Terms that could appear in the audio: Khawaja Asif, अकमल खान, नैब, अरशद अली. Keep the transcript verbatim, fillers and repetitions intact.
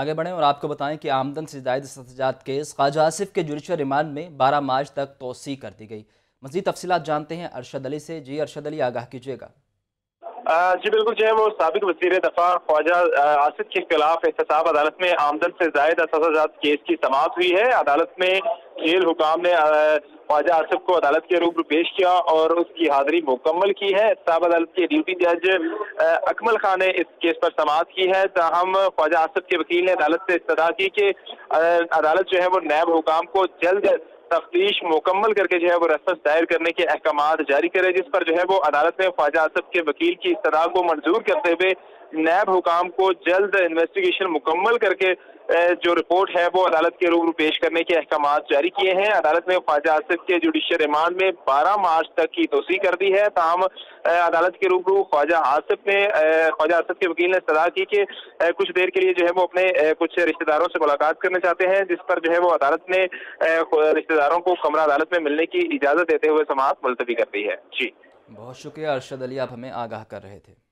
आगे बढ़ें और आपको बताएं कि आमदन से जायद सजात केस ख्वाजा आसिफ के जुडिशल रिमांड में बारह मार्च तक तोसी कर दी गई। मज़ीद तफसीलात जानते हैं अरशद अली से। जी अरशद अली, आगाह कीजिएगा। जी बिल्कुल, जो है वो साबिक वज़ीर दफ़ा ख्वाजा आसिफ के खिलाफ एहतसाब अदालत में आमदन से जायद सजात केस की समाअत हुई है। अदालत में जेल हुकाम ने ख्वाजा आसिफ को अदालत के रूबरू पेश किया और उसकी हाजिरी मुकम्मल की है। एहतसाब अदालत के ड्यूटी जज अकमल खान ने इस केस पर समाअत की है। ताहम ख्वाजा आसिफ के वकील ने अदालत से इस्तदा की कि अदालत जो है वो नैब हुकाम को जल्द तफ्तीश मुकम्मल करके जो है वो रेफरेंस दायर करने के अहकाम जारी करे, जिस पर जो है वो अदालत ने ख्वाजा आसिफ के वकील की इस्तदा को मंजूर करते हुए नैब हुकाम को जल्द इन्वेस्टिगेशन मुकम्मल करके जो रिपोर्ट है वो अदालत के रूबरू पेश करने के अहकाम जारी किए हैं। अदालत ने ख्वाजा आसिफ के जुडिशल रिमांड में बारह मार्च तक की तोसी कर दी है। ताहम अदालत के रूबरू ख्वाजा आसिफ ने ख्वाजा आसिफ के वकील ने सलाह की कि कुछ देर के लिए जो है वो अपने कुछ रिश्तेदारों से मुलाकात करना चाहते हैं, जिस पर जो है वो अदालत ने रिश्तेदारों को कमरा अदालत में मिलने की इजाजत देते हुए समाअत मुलतवी कर दी है। जी बहुत शुक्रिया अरशद अली, आप हमें आगाह कर रहे थे।